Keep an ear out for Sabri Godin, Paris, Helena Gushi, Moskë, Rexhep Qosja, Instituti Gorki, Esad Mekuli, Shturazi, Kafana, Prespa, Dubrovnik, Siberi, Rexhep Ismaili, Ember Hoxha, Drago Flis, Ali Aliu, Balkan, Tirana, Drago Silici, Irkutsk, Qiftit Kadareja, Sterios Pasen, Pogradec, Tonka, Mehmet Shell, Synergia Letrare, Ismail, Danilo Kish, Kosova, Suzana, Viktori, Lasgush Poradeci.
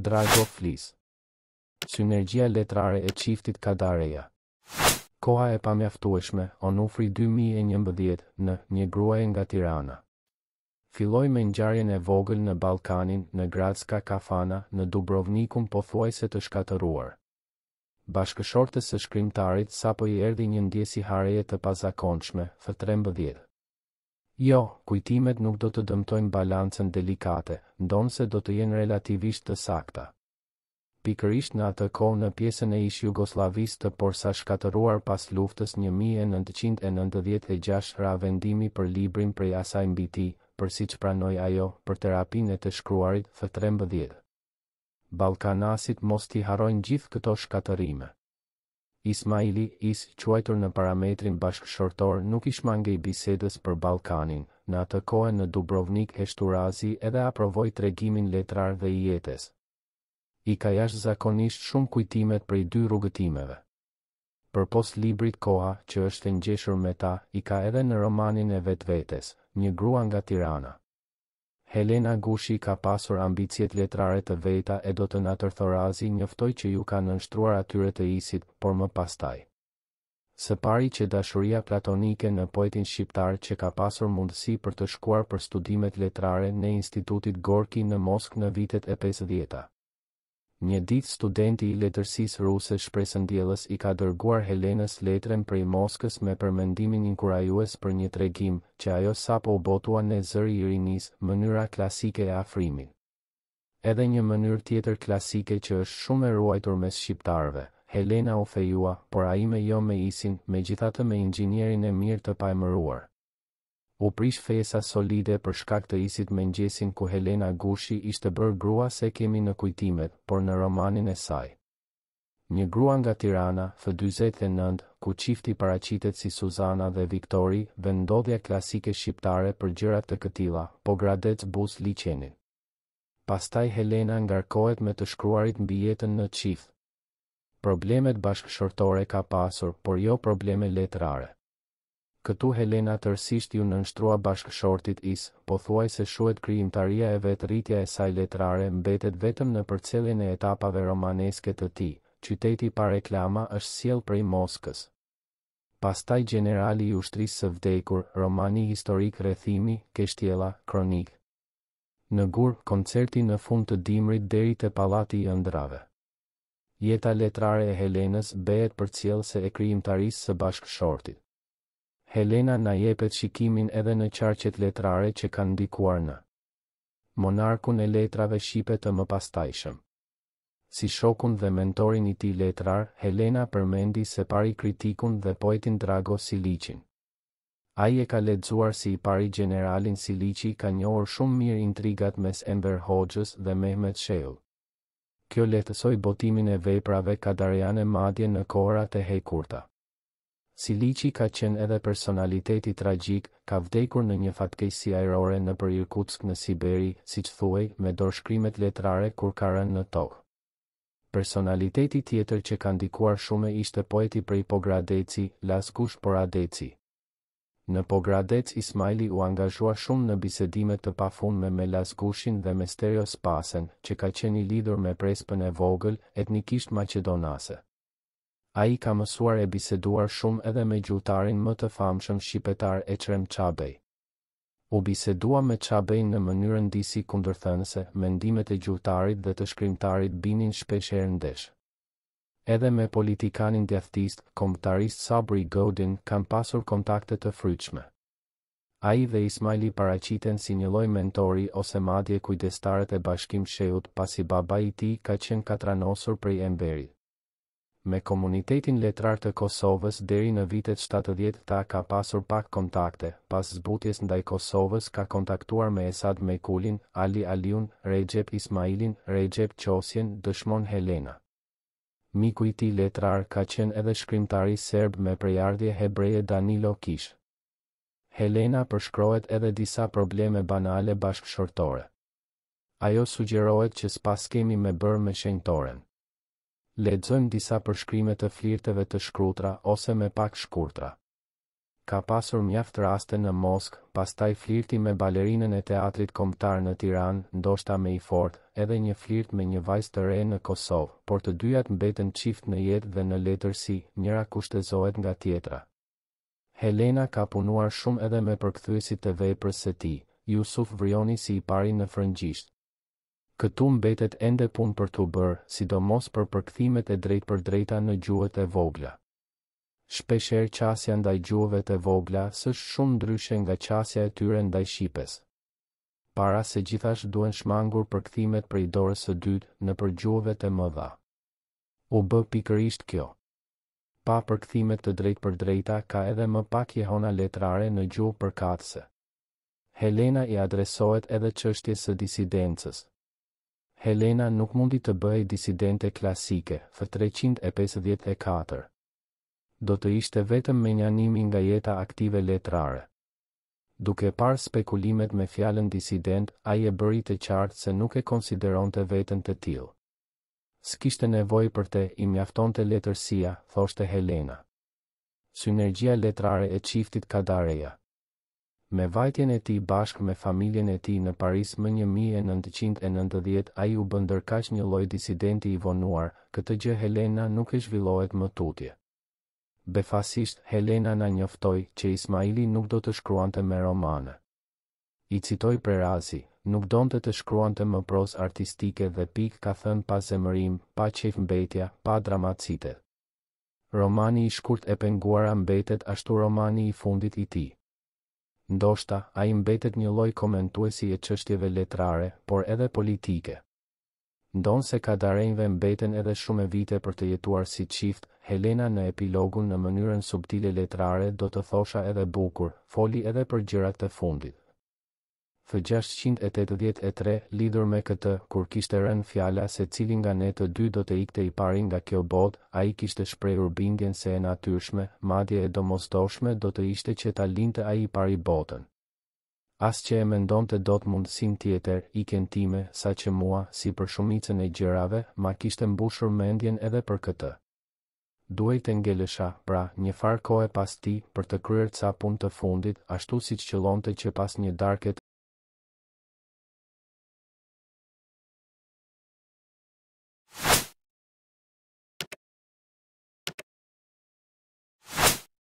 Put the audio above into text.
Drago Flis. Synergia Letrare e Qiftit Kadareja. Koha e pamjaftueshme, onufri 2011 në një gruaje nga Tirana. Filloi me ngjarjen e vogël në Ballkanin, në Gradska Kafana, në Dubrovnikun pothuajse të shkatëruar. Bashkëshortes së shkrimtarit sapo i erdhi një ndjesi hareje të pazakonshme, fë 13. Jo, kujtimet nuk do të dëmtojnë balancën delikate, ndonse do të jenë relativisht të sakta. Pikërisht në atë kohë në pjesën e ish Jugoslavisë të porsa shkatëruar pas luftës 1996 ra vendimi për librin prej asaj mbiti, përsiç pranoi ajo, për terapinë e të shkruarit, fë 13. Ballkanasit mos t'i harojnë gjithë këto shkatërime. Ismaili, is quajtur në parametrin bashkëshortor, nuk i shmangej bisedës për Ballkanin, në atë kohë në Dubrovnik e Shturazi edhe aprovoi tregimin letrar dhe jetës. I ka jashtëzakonisht shumë kujtimet prej dy rrugëtimeve. Përpos librit koha që është e ngjeshur me ta, i ka edhe në romanin e vetvetes, Një grua nga Tirana. Helena Gushi ka pasur ambicjet letrare të veta e do të natërthorazi njoftoi që ju ka nënshtruar atyre të isit, por më pastaj. Së pari që dashuria platonike në poetin shqiptar që ka pasur mundësi për të shkuar për studimet letrare në Institutit Gorki në Moskë në vitet e 50-ta. Një ditë studenti i letërsisë ruse shpresëndjellës i ka dërguar Helenës letrën prej Moskës me përmendimin inkurajues për një tregim që ajo sapo u botua në zëri i rinisë, mënyra klasike e afrimit. Edhe një mënyrë tjetër klasike që është shumë e ruajtur mes shqiptarëve, Helena u fejua, por ai me jo me isin, megjithatë me inxhinierin e mirë të pajmëruar. U prish fesa solide për shkak të isit me ngjesin ku Helena Gushi ishte bërë grua se kemi në kujtimet, por në romanin e saj. Një grua nga Tirana, fë 49, ku qifti paraqitet si Suzana dhe Viktori, vendodhja klasike shqiptare për gjërat të këtilla, Pogradec buz liçenin. Pastaj Helena ngarkohet me të shkruarit mbi jetën në qift. Problemet bashkëshortore ka pasur, por jo probleme letrare. Këtu Helena tërsisht ju nënshtrua bashkëshortit is, pothuajse shuhet krijimtaria e vetëritja e saj letrare mbetet vetëm në përcjelljen e etapave romaneske të tij. Qyteti pa reklama është sjell prej Moskës. Pastaj generali i ushtrisë së vdekur, romani historik rrethimi, keshtjella, kronik. Në gur, koncerti në fund të dimrit deri te pallati i ëndrave. Jeta letrare e Helenës bëhet përcjellëse e krijimtarisë së bashkëshortit. Helena na jepet shikimin edhe në qarqet letrare që kanë ndikuar në monarkun e letrave shqipe të mëpastajshëm. Si shokun dhe mentorin i tij letrar, Helena përmendi se pari kritikun dhe poetin Drago Silicin. Ai e ka lexuar si i pari generalin Silici ka njohur shumë mirë intrigat mes Ember Hoxhës dhe Mehmet Shell. Kjo lehtësoi botimin e veprave kadarjane madje në kohrat e hekurta. Silici ka qenë edhe personaliteti tragjik, ka vdekur në një fatkeqësi ajrore nëpër Irkutsk në Siberi, siç thuaj, me dorëshkrimet letrare kur ka rënë në tokë. Personaliteti tjetër që ka ndikuar shumë ishte poeti prej Pogradeci, Lasgush Poradeci. Në Pogradec Ismaili u angazhua shumë në bisedime të pafundme me Lasgushin dhe me Sterios Pasen, që ka qenë i lidhur me Prespën e vogël, etnikisht maqedonase. Ai ka mësuar e biseduar shumë edhe me gjutarin më të famshëm shqipetar e Çabej. U bisedua me Çabej në mënyrën disi kundërthënëse, mendimet e gjutarit dhe të shkrimtarit binin shpesh herë ndesh. Edhe me politikanin djathtist, kombëtarist Sabri Godin kanë pasur kontakte të frytshme. Ai dhe Ismaili paraqiten si një lloj mentori ose madje kujdestarët e Bashkim Sheut, pasi babai i tij ka qenë katranosur prej Emberit. Me komunitetin letrar të Kosovës deri në vitet 70 ta ka pasur pak kontakte, pas zbutjes ndaj Kosovës ka kontaktuar me Esad Mekulin, Ali Aliun, Rexhep Ismailin, Rexhep Qosjen, dëshmon Helena. Miku i tij letrar ka qenë edhe shkrimtari serb me prejardhje hebreje Danilo Kish. Helena përshkrohet edhe disa probleme banale bashkëshortore. Ajo sugjerohet që s'pas kemi me bërë me shenjtoren. Lexojmë disa përshkrime të flirteve të shkrutra ose me pak shkurtra. Ka pasur mjaft raste në Moskë, pastaj flirti me balerinën e teatrit kombëtar në Tiranë, ndoshta më i fortë, edhe një flirt me një vajzë të re në Kosovë, por të dyjat mbeten çift në jetë dhe në letërsi, njëra kushtëzohet nga tjetra. Helena ka punuar shumë edhe me përkthyesit të veprës së tij, Yusuf Vrioni si i pari në frëngjisht. Këtu mbetet ende punë për t'u bërë, sidomos për përkthimet e drejtpërdrejta në gjuhët e vogla. Shpesher qasja ndaj gjuhëve të vogla s'është shumë ndryshe nga qasja e tyre ndaj shqipes. Para se gjithash duhen shmangur përkthimet prej dorës së dytë nëpër gjuhëve të mëdha. U bë pikërisht kjo. Pa përkthimet të drejtpërdrejta ka edhe më pak jehona letrare në gjuhë përkatëse. Helena i adresohet edhe çështjes së disidencës. Helena nuk mundi të bëhej disidente klasike, F354. Do të ishte vetëm menjanimi nga jeta aktive letrare. Duke parë spekulimet me fjalën disident, ai e bëri të qartë se nuk e konsideronte veten të tillë. S'kishte nevojë për te, i mjaftonte letërsia, thoshte Helena. Synergia letrare e Qiftit Kadareja. Me vajtjen e tij bashkë me familjen e tij në Paris më 1990 ai u bë ndërkaq një lloj disidenti i vonuar, këtë gjë Helena nuk e zhvillohet më tutje. Befasisht, Helena na njoftoi që Ismaili nuk do të shkruante me romane. I citoi Prerazi, nuk donte të shkruante më prozë artistike dhe pik ka thënë pa zemërim, pa qef mbetja, pa dramacite. Romani i shkurt e penguara mbetet ashtu romani i fundit i tij. Ndoshta, ai mbetet një lloj komentuesi e çështjeve letrare, por edhe politike. Ndonse Kadarenjve mbeten edhe shumë vite për të jetuar si çift, Helena në epilogun në mënyrën subtile letrare do të thosha edhe bukur, foli edhe për gjërat të fundit. F683 lidhur me këtë, kur kishte rënë fjala se cili nga ne të dy do të ikte i pari nga kjo botë, ai kishte shprehur bindjen se e natyrshme, madje e domosdoshme do të ishte që ta linte ai i pari botën. As që e mendonte dot mundësin tjetër, iken time, sa që mua, si për shumicën e gjërave, ma kishte mbushur mendjen edhe për këtë. Duhej të ngelesha, pra, një farë kohë pas tij, për të kryer ca punë të fundit, ashtu siç qëllonte që pas një darke